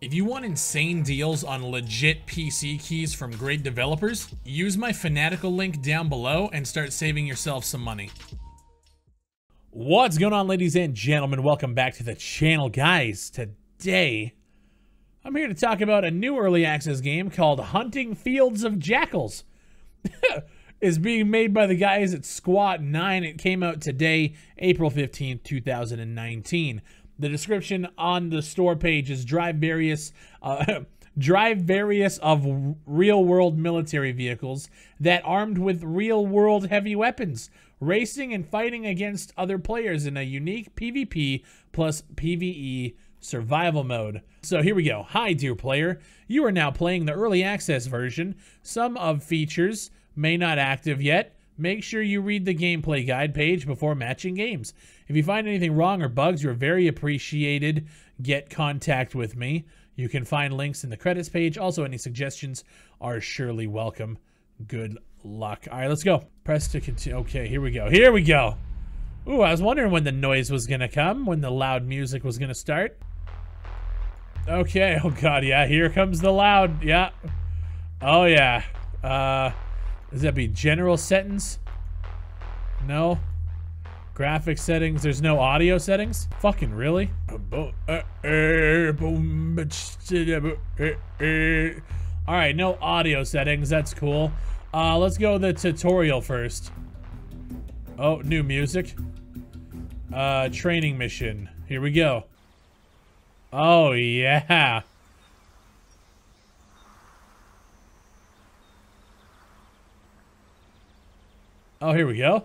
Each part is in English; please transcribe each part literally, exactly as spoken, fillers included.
If you want insane deals on legit P C keys from great developers, use my Fanatical link down below and start saving yourself some money. What's going on, ladies and gentlemen? Welcome back to the channel, guys. Today, I'm here to talk about a new early access game called Hunting Fields of Jackals. It's being made by the guys at Squad nine. It came out today, April fifteenth, two thousand nineteen. The description on the store page is drive various uh, drive various of real-world military vehicles that armed with real-world heavy weapons, racing and fighting against other players in a unique PvP plus PvE survival mode. So here we go. Hi, dear player. You are now playing the early access version. Some of features may not active yet. Make sure you read the gameplay guide page before matching games. If you find anything wrong or bugs, you're very appreciated. Get contact with me. You can find links in the credits page. Also, any suggestions are surely welcome. Good luck. All right, let's go. Press to continue. Okay, here we go. Here we go. Ooh, I was wondering when the noise was going to come, when the loud music was going to start. Okay. Oh, God. Yeah, here comes the loud. Yeah. Oh, yeah. Uh... Does that be general settings? No. Graphic settings. There's no audio settings? Fucking really? Alright, no audio settings. That's cool. Uh, let's go the tutorial first. Oh, new music. Uh, training mission. Here we go. Oh, yeah. Oh, here we go.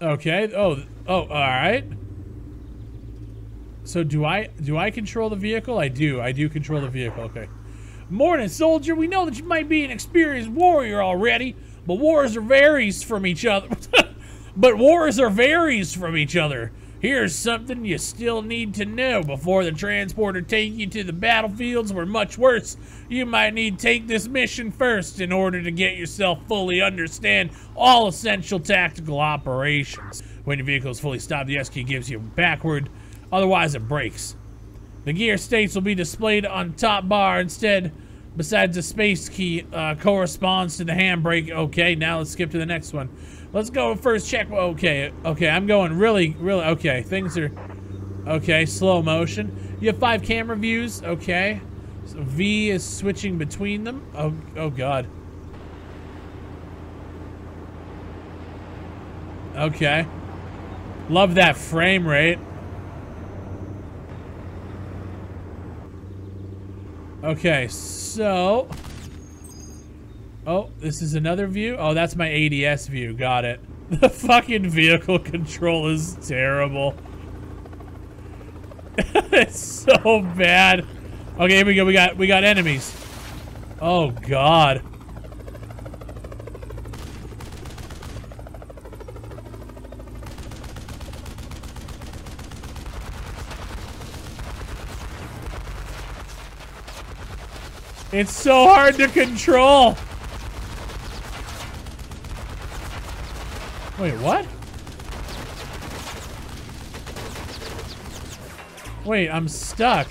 Okay. Oh, oh, all right. So do I, do I control the vehicle? I do. I do control the vehicle. Okay. Morning, soldier. We know that you might be an experienced warrior already, but wars are varies from each other. but wars are varies from each other. Here's something you still need to know before the transporter take you to the battlefields where much worse. You might need to take this mission first in order to get yourself fully understand all essential tactical operations. When your vehicle is fully stopped, the S key gives you backward, otherwise it breaks. The gear states will be displayed on top bar instead. Besides, the space key uh, corresponds to the handbrake. Okay, now let's skip to the next one. Let's go first check. Okay, okay, I'm going really, really, okay. Things are, okay, slow motion. You have five camera views, okay. So V is switching between them. Oh, oh God. Okay. Love that frame rate. Okay, so... Oh, this is another view? Oh, that's my A D S view. Got it. The fucking vehicle control is terrible. It's so bad. Okay, here we go. We got we got enemies. Oh, God. It's so hard to control. Wait, what? Wait, I'm stuck.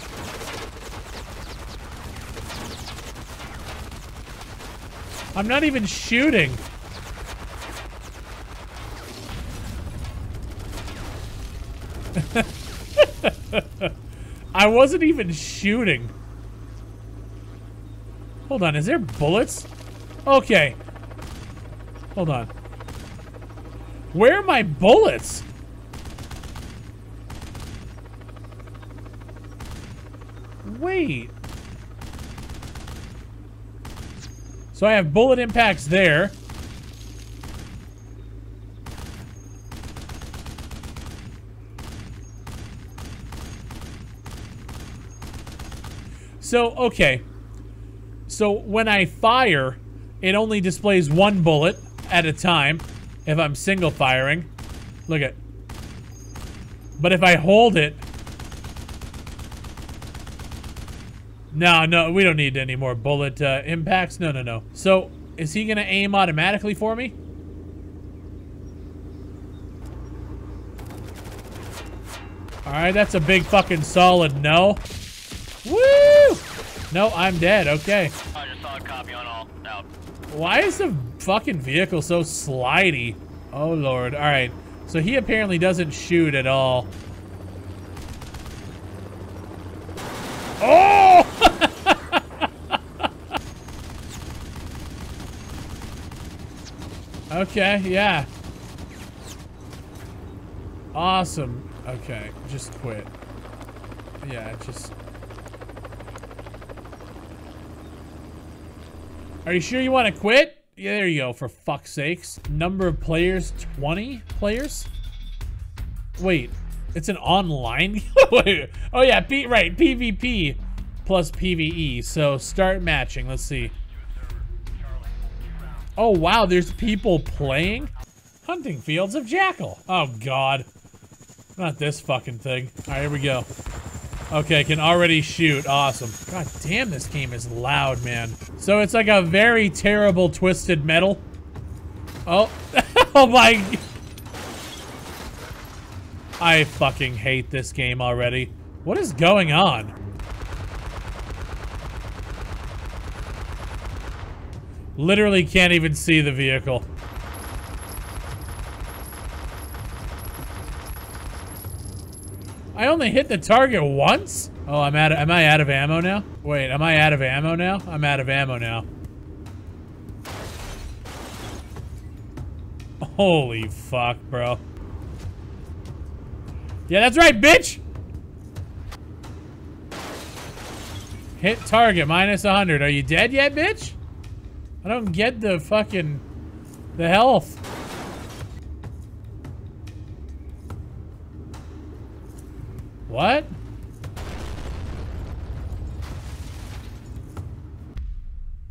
I'm not even shooting. I wasn't even shooting. Hold on, is there bullets? Okay. Hold on. Where are my bullets? Wait. So I have bullet impacts there. So, okay. So when I fire, it only displays one bullet at a time. If I'm single firing, look at. But if I hold it, no, no, we don't need any more bullet uh, impacts. No, no, no. So is he gonna aim automatically for me? All right, that's a big fucking solid no. Woo! No, I'm dead. Okay. I just saw a copy on all. Out. Why is the fucking vehicle so slidey? Oh, Lord. All right. So he apparently doesn't shoot at all. Oh! Okay, yeah. Awesome. Okay, just quit. Yeah, just... Are you sure you want to quit? Yeah, there you go, for fuck's sakes. Number of players, twenty players? Wait, it's an online? Wait, oh yeah, P right, PvP plus PvE. So start matching, let's see. Oh wow, there's people playing? Hunting Fields of Jackal. Oh god. Not this fucking thing. Alright, here we go. Okay, can already shoot. Awesome. God damn, this game is loud, man. So it's like a very terrible Twisted Metal. Oh. Oh my. I fucking hate this game already. What is going on? Literally can't even see the vehicle. I only hit the target once? Oh, I'm out of, am I out of ammo now? Wait, am I out of ammo now? I'm out of ammo now. Holy fuck, bro. Yeah, that's right, bitch! Hit target, minus one hundred. Are you dead yet, bitch? I don't get the fucking... the health. What?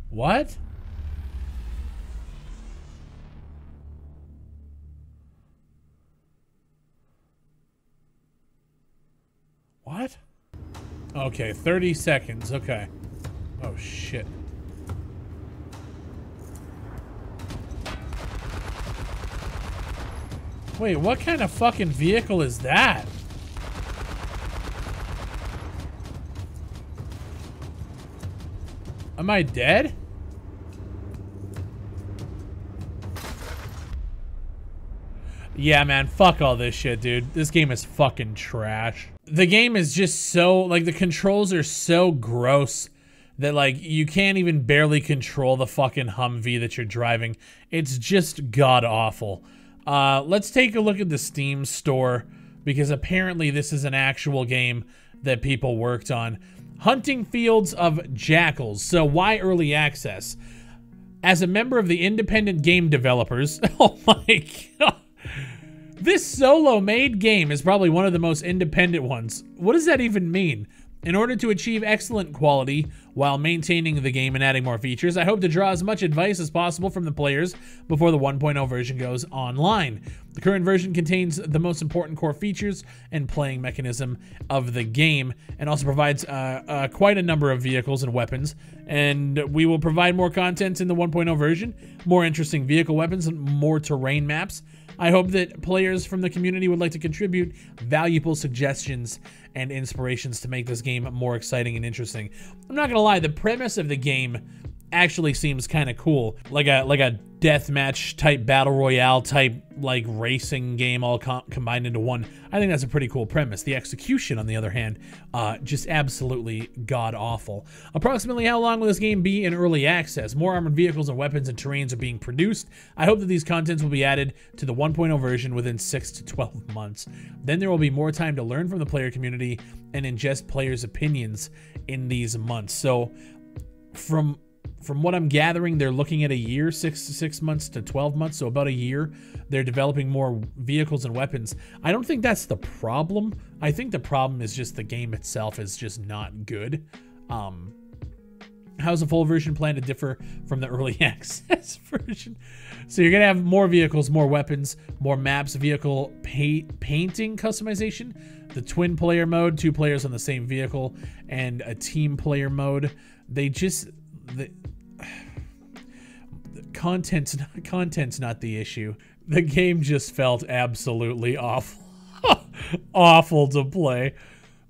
What? What? Okay, thirty seconds. Okay. Oh, shit. Wait, what kind of fucking vehicle is that? Am I dead? Yeah, man, fuck all this shit, dude. This game is fucking trash. The game is just so, like, the controls are so gross that, like, you can't even barely control the fucking Humvee that you're driving. It's just god-awful. Uh, let's take a look at the Steam store, because apparently this is an actual game that people worked on. Hunting Fields of Jackals. So why early access? As a member of the independent game developers, oh my god. This solo-made game is probably one of the most independent ones. What does that even mean? In order to achieve excellent quality while maintaining the game and adding more features, I hope to draw as much advice as possible from the players before the one point oh version goes online. The current version contains the most important core features and playing mechanism of the game, and also provides uh, uh, quite a number of vehicles and weapons. And we will provide more content in the one point oh version, more interesting vehicle weapons, and more terrain maps. I hope that players from the community would like to contribute valuable suggestions and inspirations to make this game more exciting and interesting. I'm not gonna lie, the premise of the game actually seems kind of cool. Like a like a deathmatch type, battle royale type, like racing game all com combined into one. I think that's a pretty cool premise. The execution, on the other hand, uh, just absolutely god-awful. Approximately how long will this game be in early access? More armored vehicles and weapons and terrains are being produced. I hope that these contents will be added to the one point oh version within six to twelve months. Then there will be more time to learn from the player community and ingest players' opinions in these months. So, from... From what I'm gathering, they're looking at a year, six to six months to twelve months, so about a year. They're developing more vehicles and weapons. I don't think that's the problem. I think the problem is just the game itself is just not good. Um, how's the full version plan to differ from the early access version? So you're gonna have more vehicles, more weapons, more maps, vehicle paint, painting customization, the twin player mode, two players on the same vehicle, and a team player mode. They just... The, the content's not, content's not the issue. The game just felt absolutely awful. Awful to play.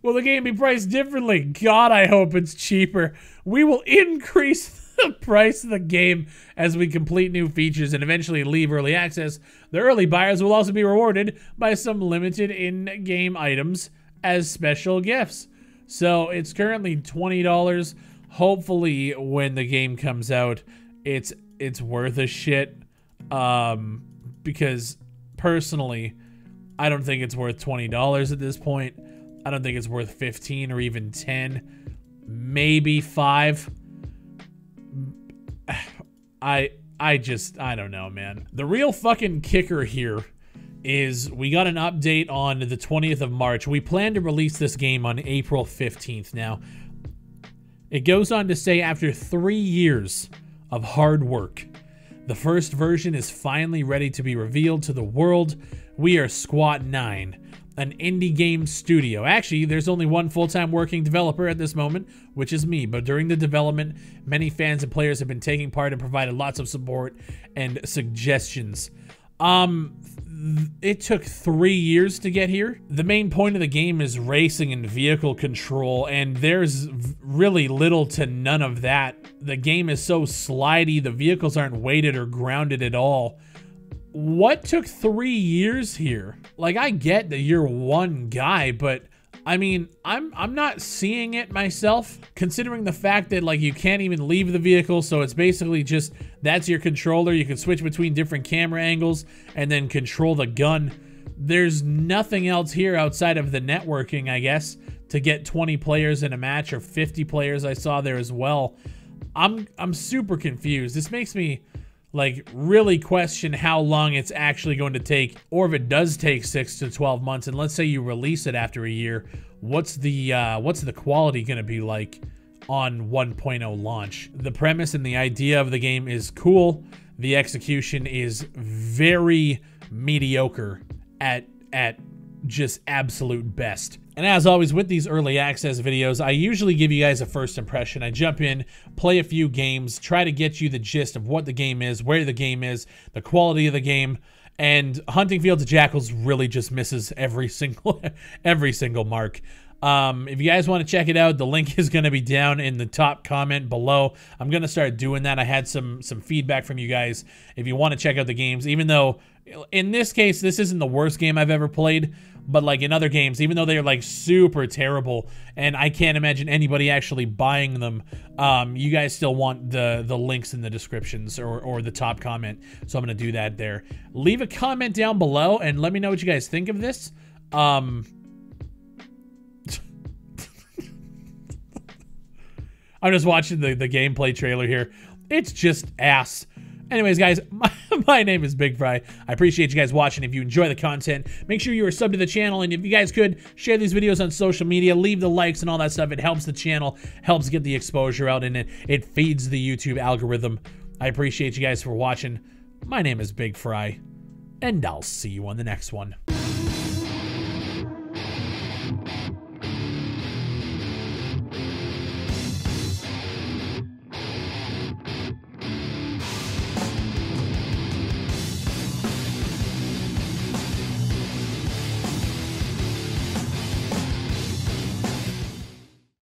Will the game be priced differently? God, I hope it's cheaper. We will increase the price of the game as we complete new features and eventually leave early access. The early buyers will also be rewarded by some limited in-game items as special gifts. So it's currently twenty dollars. Hopefully when the game comes out, it's it's worth a shit. Um, because personally, I don't think it's worth twenty dollars at this point. I don't think it's worth fifteen or even ten, maybe five. I I just, I don't know, man. The real fucking kicker here is we got an update on the twentieth of March. We plan to release this game on April fifteenth. Now, it goes on to say after three years of hard work, the first version is finally ready to be revealed to the world. We are Squad nine. An indie game studio. Actually, there's only one full-time working developer at this moment, which is me. But during the development, many fans and players have been taking part and provided lots of support and suggestions. Um, it took three years to get here. The main point of the game is racing and vehicle control, and there's really little to none of that. The game is so slidey, the vehicles aren't weighted or grounded at all. What took three years here? Like, I get that you're one guy, but I mean, I'm I'm not seeing it myself, considering the fact that like you can't even leave the vehicle, so it's basically just that's your controller. You can switch between different camera angles and then control the gun. There's nothing else here outside of the networking, I guess, to get twenty players in a match, or fifty players I saw there as well. I'm I'm super confused. This makes me like really question how long it's actually going to take, or if it does take six to twelve months, and let's say you release it after a year, what's the uh, what's the quality going to be like on one point oh launch? The premise and the idea of the game is cool. The execution is very mediocre at at just absolute best. And as always with these early access videos, I usually give you guys a first impression. I jump in, play a few games, try to get you the gist of what the game is, where the game is, the quality of the game, and Hunting Fields of Jackals really just misses every single every single mark. Um, if you guys want to check it out, the link is going to be down in the top comment below. I'm going to start doing that. I had some some feedback from you guys. If you want to check out the games, even though in this case, this isn't the worst game I've ever played, but like in other games, even though they're like super terrible and I can't imagine anybody actually buying them, um, you guys still want the, the links in the descriptions or, or the top comment. So I'm going to do that there. Leave a comment down below and let me know what you guys think of this. Um... I'm just watching the, the gameplay trailer here. It's just ass. Anyways, guys, my, my name is Bigfry. I appreciate you guys watching. If you enjoy the content, make sure you are subbed to the channel. And if you guys could, share these videos on social media. Leave the likes and all that stuff. It helps the channel, helps get the exposure out, and it, it feeds the YouTube algorithm. I appreciate you guys for watching. My name is Bigfry, and I'll see you on the next one.